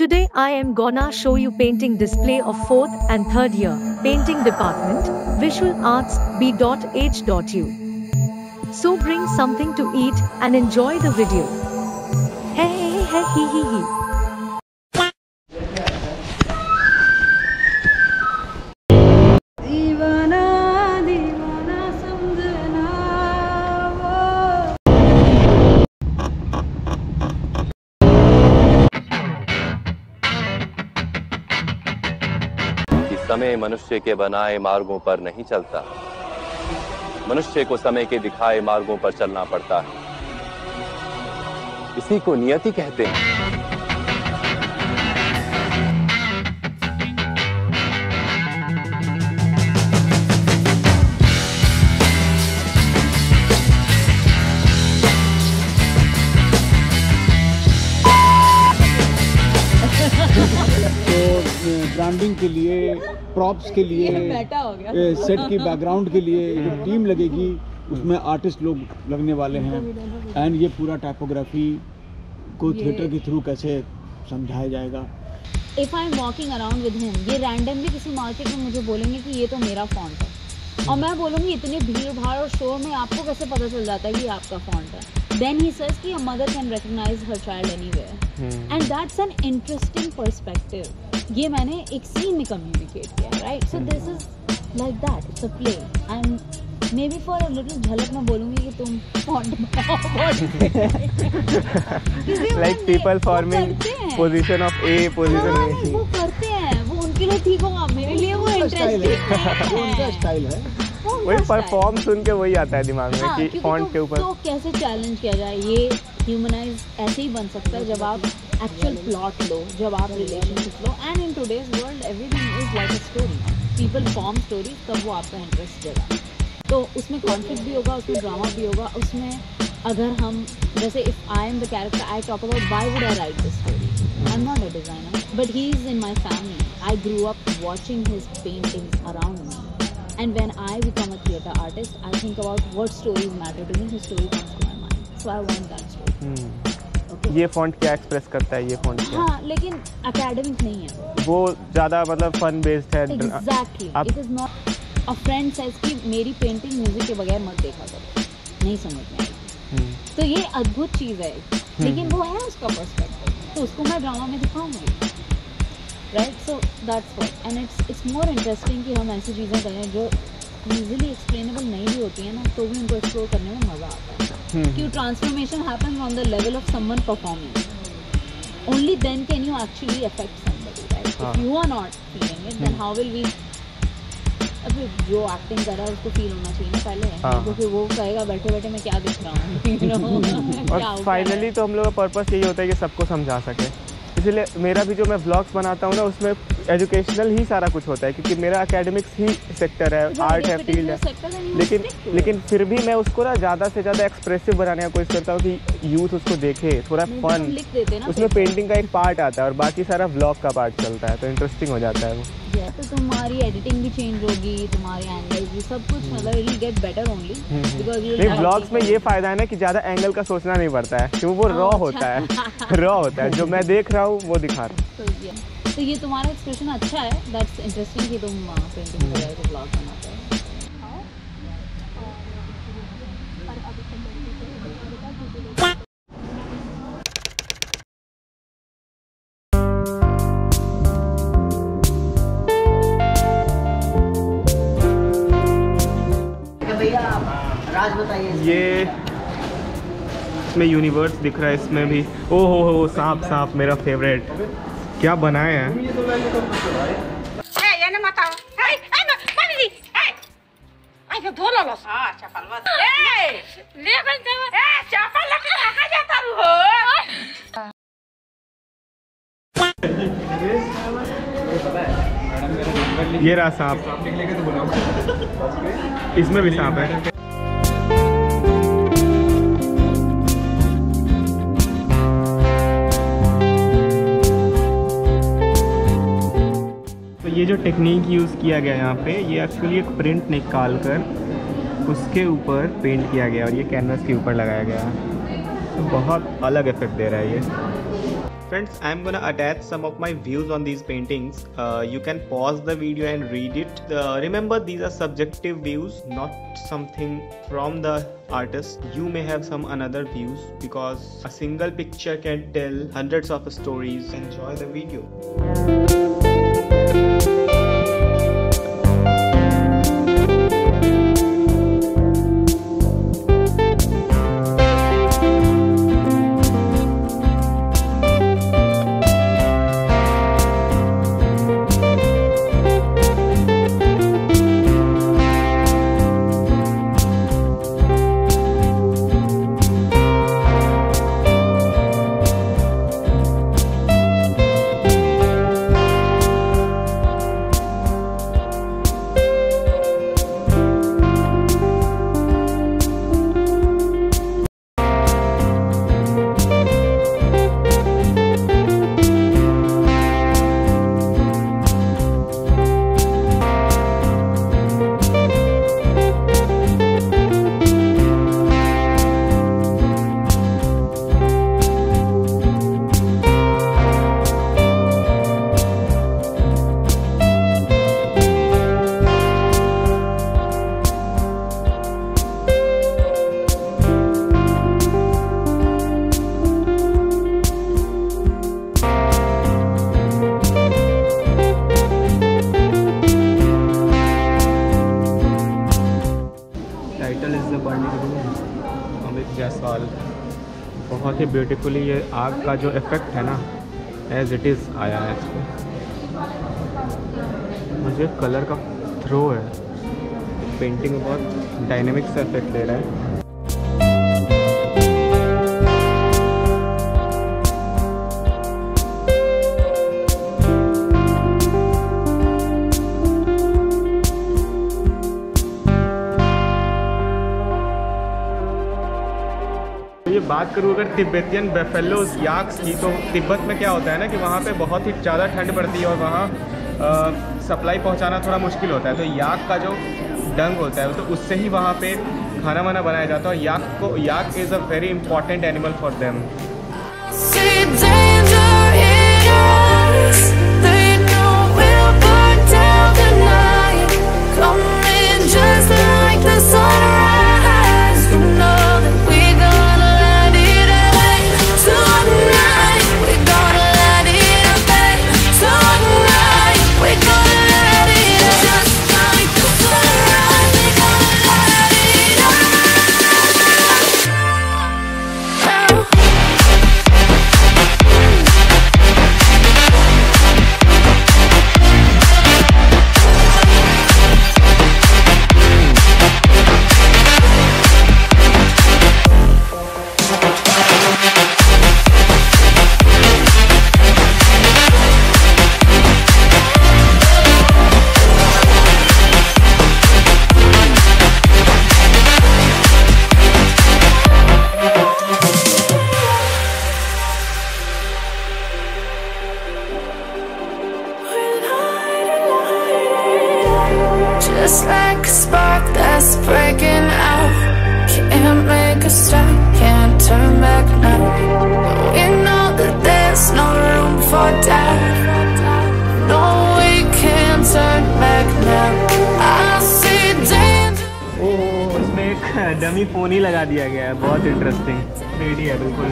Today I am gonna show you painting display of 4th and 3rd year, Painting Department, Visual Arts, B. H. U. So bring something to eat and enjoy the video. Hey, hey, hey, he, he. समय मनुष्य के बनाए मार्गों पर नहीं चलता, मनुष्य को समय के दिखाए मार्गों पर चलना पड़ता है। इसी को नियति कहते हैं। ब्रांडिंग के लिए, प्रॉप्स के लिए, सेट की बैकग्राउंड के लिए जो टीम लगेगी उसमें आर्टिस्ट लोग लगने वाले हैं। एंड ये पूरा टाइपोग्राफी को थिएटर के थ्रू कैसे समझाया जाएगा। If I am walking around with him, ये रैंडमली किसी मार्केट में मुझे बोलेंगे कि ये तो मेरा फॉन्ट है, और मैं बोलूँगी इतने भीड़ भाड़ और शोर में आपको कैसे पता चल जाता है कि आपका फॉन्ट है। देन ही सेज कि a mother can recognise her child anywhere, and that's an interesting perspective. ये मैंने एक सीन में कम्युनिकेट किया, right? So this is like that, it's a play. And maybe for a little झलक मैं बोलूंगी कि तुम font like people forming position of A, position B. वो करते हैं, वो उनके लिए ठीक होगा, मेरे लिए वो इंटरेस्टिंग है, उनका स्टाइल है। वही परफॉर्म सुन के वही आता है दिमाग में कि फॉन्ट के ऊपर तो कैसे चैलेंज किया जाए। ये ह्यूमनाइज ऐसे ही बन सकता है जब आप एक्चुअल प्लॉट लो, जब आप रिलेशनशिप लो। And in today's world everything is like a story, people form story, तब वो आपका इंटरेस्ट देगा। तो उसमें कॉन्फ्लिक्ट भी होगा, उसमें ड्रामा भी होगा, उसमें अगर हम जैसे if I am the character, I talk about why would I write this story. I am not a designer but he is in my family, I grew up watching his paintings around me, and when I become a theatre artist I think about what stories matter to me, his story comes to my mind, so I want that story. ये font क्या express करता है, ये font क्या? हाँ, लेकिन academic नहीं है वो, ज़्यादा मतलब फन बेस्ड है। Exactly, it is not a friend says कि मेरी पेंटिंग म्यूजिक के बगैर मत देखा करो, नहीं समझ में आएगी। तो ये अद्भुत चीज़ है, लेकिन वो है उसका पर्सपेक्टिव, तो उसको मैं ड्रामा में दिखाऊंगी, right? So that's what, and it's more interesting कि हम ऐसी चीज़ें करें जो ईजिली एक्सप्लेनेबल नहीं भी होती है ना, तो भी उनको एक्सप्लोर करने में मज़ा आता है। कि transformation happens on the level of someone performing, only then can you actually affect somebody, right? If you are not feeling it then how will we. अब जो एक्टिंग कर रहा है उसको फील होना चाहिए ना पहले, क्योंकि वो कहेगा बैठे बैठे मैं क्या दिख रहा हूँ। और फाइनली तो हम लोग का पर्पस यही होता है कि सबको समझा सके, इसीलिए मेरा भी जो मैं व्लॉग्स बनाता हूँ ना उसमें एजुकेशनल ही सारा कुछ होता है, क्योंकि मेरा एकेडमिक्स ही सेक्टर है, आर्ट है, फील्ड है। लेकिन फिर भी मैं उसको ना ज़्यादा से ज़्यादा एक्सप्रेसिव बनाने का कोशिश करता हूँ कि यूथ उसको देखे, थोड़ा फन उसमें पेंटिंग का एक पार्ट आता है और बाकी सारा व्लॉग का पार्ट चलता है, तो इंटरेस्टिंग हो जाता है वो। तो तुम्हारी एडिटिंग भी चेंज होगी, तुम्हारे एंगल भी, सब कुछ मतलब really get better only because you. Blogs में ये फायदा है ना कि ज्यादा एंगल का सोचना नहीं पड़ता है, क्योंकि वो रॉ होता है, रॉ होता है, जो मैं देख रहा हूँ वो दिखा रहा हूँ। तो ये तुम्हारा एक्सप्रेशन अच्छा है, दैट्स इंटरेस्टिंग कि तुम पेंटिंग वगैरह को ब्लॉग बनाते हो। ये इसमें यूनिवर्स दिख रहा है, इसमें भी ओ हो सांप, सांप मेरा फेवरेट। क्या बनाया है ये रहा सांप, इसमें भी सांप है। ये जो टेक्निक यूज़ किया गया यहाँ पे, ये एक्चुअली एक प्रिंट निकाल कर उसके ऊपर पेंट किया गया और ये कैनवास के ऊपर लगाया गया, तो बहुत अलग इफेक्ट दे रहा है ये। Friends, I'm gonna attach some of my views on these paintings. You can pause the video and read it. Remember, these are subjective views, not something from the artist. You may have some another views because a single picture can tell hundreds of stories. Enjoy the video. Jaiswal बहुत ही beautifully ये आग का जो effect है ना as it is आया है इस पर। मुझे कलर का थ्रो है, पेंटिंग में बहुत डायनेमिक सा इफेक्ट दे रहा है। बात करूँ अगर तिब्बतियन बेफेलोज याक्स की, तो तिब्बत में क्या होता है ना कि वहाँ पे बहुत ही ज़्यादा ठंड पड़ती है और वहाँ सप्लाई पहुँचाना थोड़ा मुश्किल होता है, तो याक का जो डंग होता है तो उससे ही वहाँ पे खाना वाना बनाया जाता है। और yak is a very important animal for them. Just like a spark that's breaking out, can't make a stop, can't turn back now. We know that there's no room for doubt, no we can't turn back now. I see danger. Oh, इसमें एक dummy phone ही लगा दिया गया है, बहुत interesting 3D है बिल्कुल।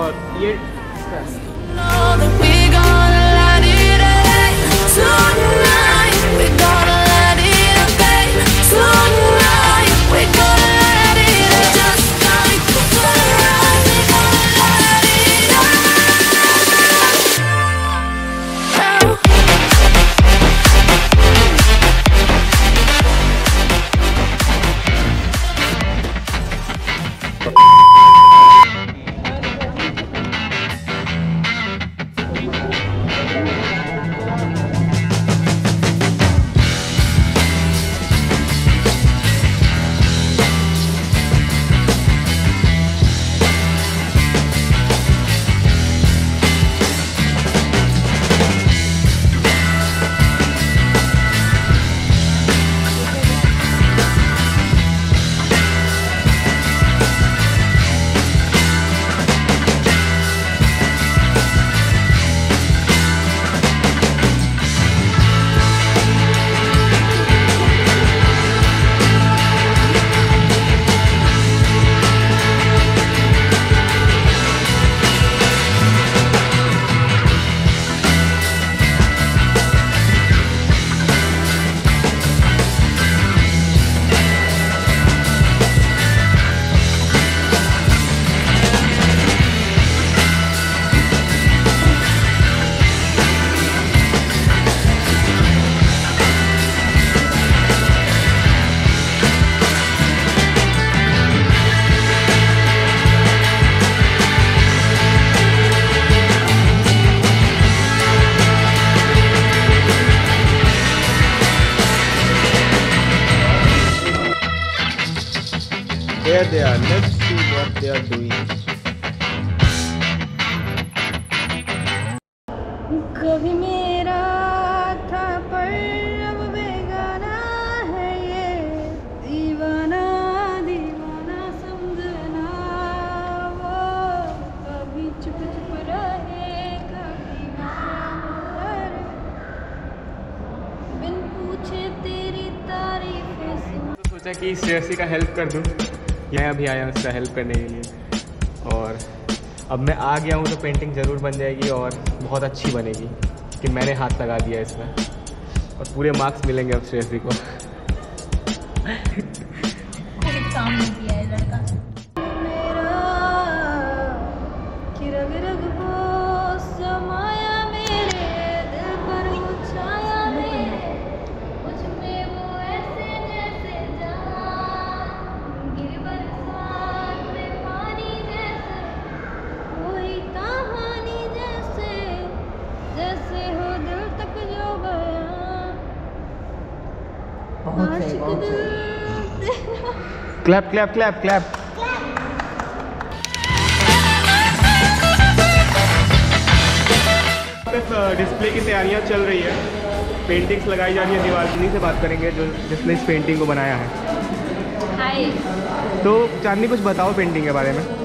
और ये where they are. Let's see what they are doing. कभी मेरा था पर अब बेगाना है ये दीवाना, दीवाना समझना वो कभी चुप चुप रहे कभी बिन पूछे तेरी तारीफें सुन। सोचा कि श्रेयसी का हेल्प कर दूं, यह अभी आया उसका हेल्प करने के लिए और अब मैं आ गया हूँ तो पेंटिंग ज़रूर बन जाएगी और बहुत अच्छी बनेगी कि मैंने हाथ लगा दिया इसमें और पूरे मार्क्स मिलेंगे अब श्रेयसी को। काम नहीं किया है लड़का। मेरा कि रग रग हो समाया मेरे दिल पर वो छाया है, मुझमें वो ऐसे जैसे जान गिर बरसात में पानी जैसे, कोई कहानी जैसे जैसे हो दिल तक जो गया। Clap, clap, clap, clap. Display की तैयारियां चल रही है, पेंटिंग्स लगाई जा रही है दीवार। चांदनी से बात करेंगे जो जिसने इस पेंटिंग को बनाया है। हाय। तो चांदनी कुछ बताओ पेंटिंग के बारे में।